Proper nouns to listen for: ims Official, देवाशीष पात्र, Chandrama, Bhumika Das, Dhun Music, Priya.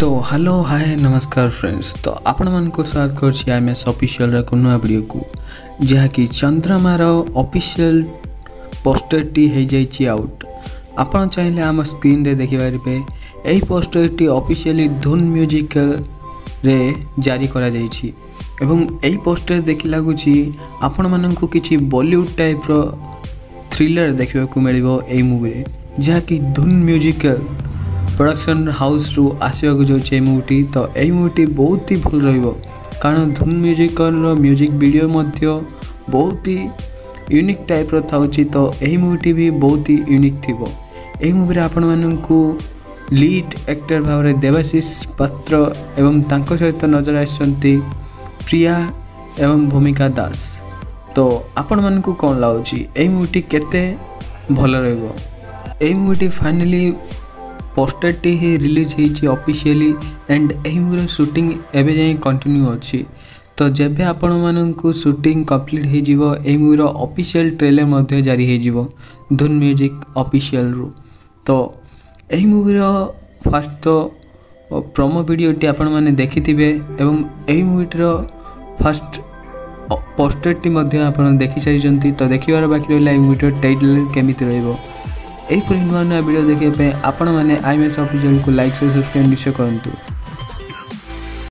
तो hello hi नमस्कार friends, तो आपण मानक स्वागत करछि आइम्स ऑफिशियल रा कोनो वीडियो को, जहा कि चंद्रमा रो ऑफिशियल पोस्टर टी हे जाइछि आउट। आपण चाहिले आम स्क्रीन रे देखि पारिबे। एही पोस्टर टी ऑफिशियली धुन म्यूजिक रे जारी करा जाइछि एवं एही पोस्टर देखि लागुछि आपण मानक किछि बॉलीवुड टाइप रो थ्रिलर देखबा को मिलिबो एही मूवी रे, जहा कि धुन म्यूजिक प्रोडक्शन हाउस रु आसवाक जाऊे मूवी। तो यही मूवी बहुत ही भल रण धुन म्यूजिकल म्यूजिक वीडियो बहुत ही यूनिक टाइप था। तो यही मूवी भी बहुत ही यूनिक थी। यही मूवी आपण मानक लीड एक्टर भाव में देवाशीष पात्र एवं सहित नजर आसती प्रिया एवं भूमिका दास। तो आपण मानक कौन लगुच यही मूवी केते भल रही मूवी। फाइनाली पोस्टर टी ही रिलीज होती ऑफिशियली एंड यही मूवी शूटिंग एवं जाए कंटिन्यू अच्छी। तो जब आपण मानक शूटिंग कंप्लीट हो मूवी ऑफिशियल ट्रेलर जारी हो धुन म्यूजिक ऑफिशियल रु। तो यही मूवी फास्ट तो प्रोमो वीडियोटी आपण मैंने देखि थिबे एवं यही मूवीटर फास्ट पोस्टर टी आपण देखि सारी। तो देखिबार बाकी रहिला यही मूवीटर टाइटल केमिति रहिबो। यहीपर नुआ भिडियो देखने आपने आइम्स ऑफिशियल को लाइक से सब्सक्राइब निश्चय करूँ।